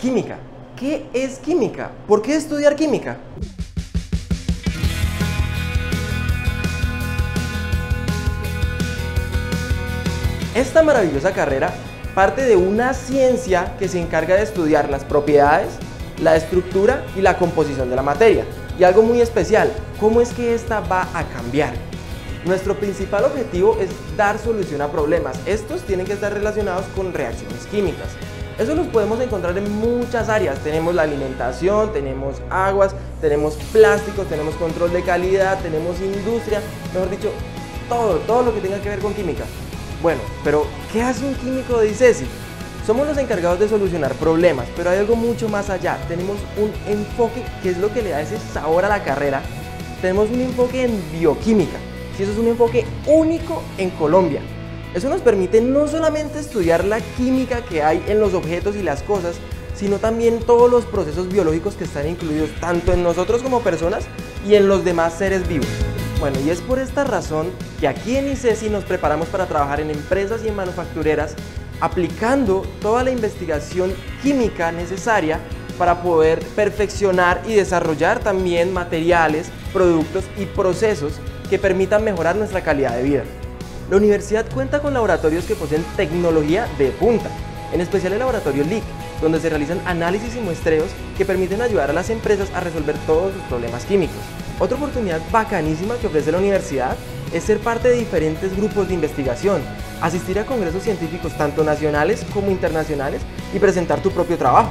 Química. ¿Qué es química? ¿Por qué estudiar química? Esta maravillosa carrera parte de una ciencia que se encarga de estudiar las propiedades, la estructura y la composición de la materia. Y algo muy especial, ¿cómo es que esta va a cambiar? Nuestro principal objetivo es dar solución a problemas. Estos tienen que estar relacionados con reacciones químicas. Eso los podemos encontrar en muchas áreas. Tenemos la alimentación, tenemos aguas, tenemos plásticos, tenemos control de calidad, tenemos industria, mejor dicho, todo lo que tenga que ver con química. Bueno, pero ¿qué hace un químico de Icesi? Somos los encargados de solucionar problemas, pero hay algo mucho más allá. Tenemos un enfoque que es lo que le da ese sabor a la carrera. Tenemos un enfoque en bioquímica. Y eso es un enfoque único en Colombia. Eso nos permite no solamente estudiar la química que hay en los objetos y las cosas, sino también todos los procesos biológicos que están incluidos tanto en nosotros como personas y en los demás seres vivos. Bueno, y es por esta razón que aquí en Icesi nos preparamos para trabajar en empresas y en manufactureras aplicando toda la investigación química necesaria para poder perfeccionar y desarrollar también materiales, productos y procesos que permitan mejorar nuestra calidad de vida. La universidad cuenta con laboratorios que poseen tecnología de punta, en especial el laboratorio LIC, donde se realizan análisis y muestreos que permiten ayudar a las empresas a resolver todos sus problemas químicos. Otra oportunidad bacanísima que ofrece la universidad es ser parte de diferentes grupos de investigación, asistir a congresos científicos tanto nacionales como internacionales y presentar tu propio trabajo.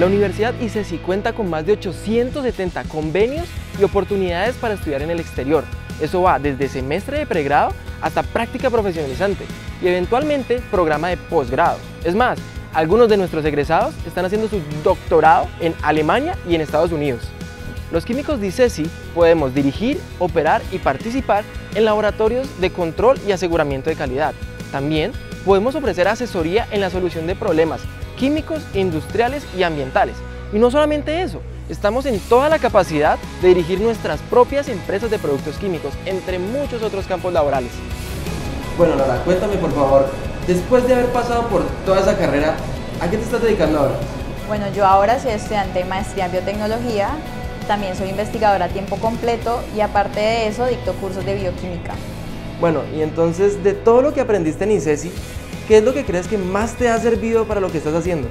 La Universidad Icesi cuenta con más de 870 convenios y oportunidades para estudiar en el exterior. Eso va desde semestre de pregrado hasta práctica profesionalizante y eventualmente programa de posgrado. Es más, algunos de nuestros egresados están haciendo su doctorado en Alemania y en Estados Unidos. Los químicos de Icesi podemos dirigir, operar y participar en laboratorios de control y aseguramiento de calidad. También podemos ofrecer asesoría en la solución de problemas químicos, industriales y ambientales. Y no solamente eso, estamos en toda la capacidad de dirigir nuestras propias empresas de productos químicos, entre muchos otros campos laborales. Bueno, Laura, cuéntame por favor, después de haber pasado por toda esa carrera, ¿a qué te estás dedicando ahora? Bueno, yo ahora soy estudiante de maestría en biotecnología, también soy investigadora a tiempo completo y aparte de eso dicto cursos de bioquímica. Bueno, y entonces de todo lo que aprendiste en Icesi, ¿qué es lo que crees que más te ha servido para lo que estás haciendo?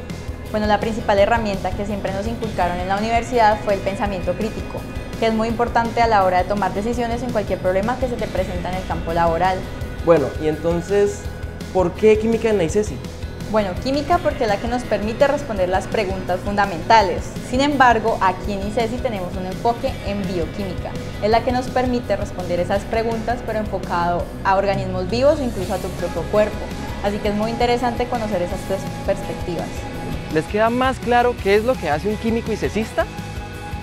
Bueno, la principal herramienta que siempre nos inculcaron en la universidad fue el pensamiento crítico, que es muy importante a la hora de tomar decisiones en cualquier problema que se te presenta en el campo laboral. Bueno, y entonces, ¿por qué química en la Icesi? Bueno, química porque es la que nos permite responder las preguntas fundamentales. Sin embargo, aquí en Icesi tenemos un enfoque en bioquímica. Es la que nos permite responder esas preguntas, pero enfocado a organismos vivos o incluso a tu propio cuerpo. Así que es muy interesante conocer esas tres perspectivas. ¿Les queda más claro qué es lo que hace un químico icesista?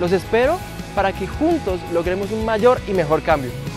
Los espero para que juntos logremos un mayor y mejor cambio.